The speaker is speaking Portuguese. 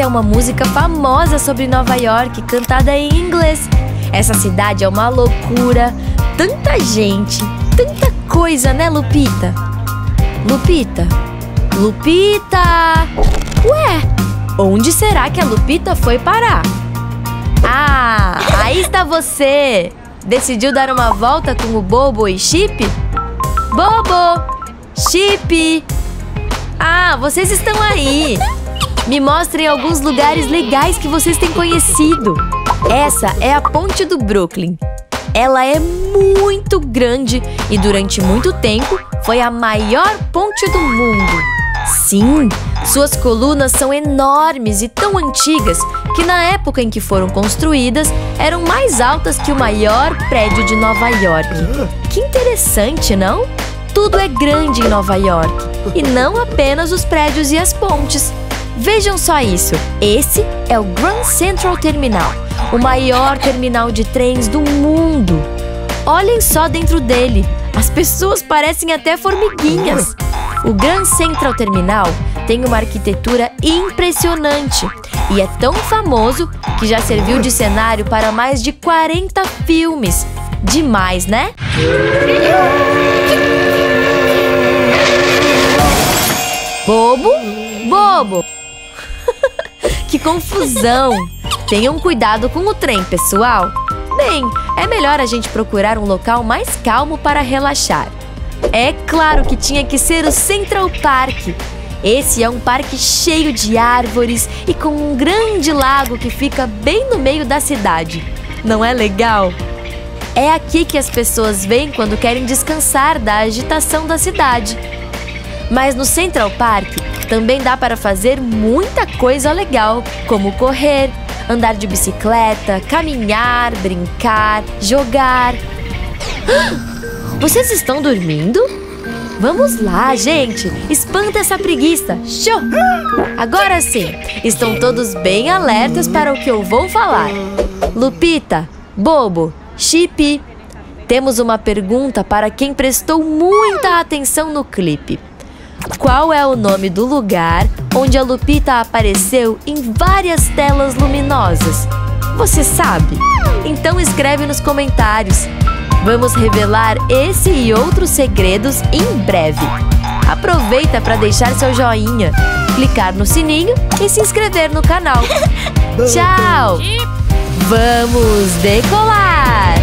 referência a uma música famosa sobre Nova York, cantada em inglês. Essa cidade é uma loucura, tanta gente, tanta coisa, né, Lupita? Lupita? Lupita! Ué, onde será que a Lupita foi parar? Ah, aí está você! Decidiu dar uma volta com o Bobo e Chip? Bobo! Chipi! Ah, vocês estão aí! Me mostrem alguns lugares legais que vocês têm conhecido. Essa é a ponte do Brooklyn. Ela é muito grande e durante muito tempo foi a maior ponte do mundo. Sim, suas colunas são enormes e tão antigas que na época em que foram construídas eram mais altas que o maior prédio de Nova York. Que interessante, não? Tudo é grande em Nova York e não apenas os prédios e as pontes. Vejam só isso, esse é o Grand Central Terminal, o maior terminal de trens do mundo. Olhem só dentro dele, as pessoas parecem até formiguinhas. O Grand Central Terminal tem uma arquitetura impressionante e é tão famoso que já serviu de cenário para mais de 40 filmes. Demais, né? Bobo? Bobo! Que confusão! Tenham cuidado com o trem, pessoal! Bem, é melhor a gente procurar um local mais calmo para relaxar. É claro que tinha que ser o Central Park. Esse é um parque cheio de árvores e com um grande lago que fica bem no meio da cidade. Não é legal? É aqui que as pessoas vêm quando querem descansar da agitação da cidade. Mas no Central Park também dá para fazer muita coisa legal, como correr, andar de bicicleta, caminhar, brincar, jogar. Vocês estão dormindo? Vamos lá, gente! Espanta essa preguiça! Show! Agora sim, estão todos bem alertas para o que eu vou falar. Lupita, Bobo, Chipi, temos uma pergunta para quem prestou muita atenção no clipe. Qual é o nome do lugar onde a Lupita apareceu em várias telas luminosas? Você sabe? Então escreve nos comentários. Vamos revelar esse e outros segredos em breve. Aproveita para deixar seu joinha, clicar no sininho e se inscrever no canal. Tchau! Vamos decolar!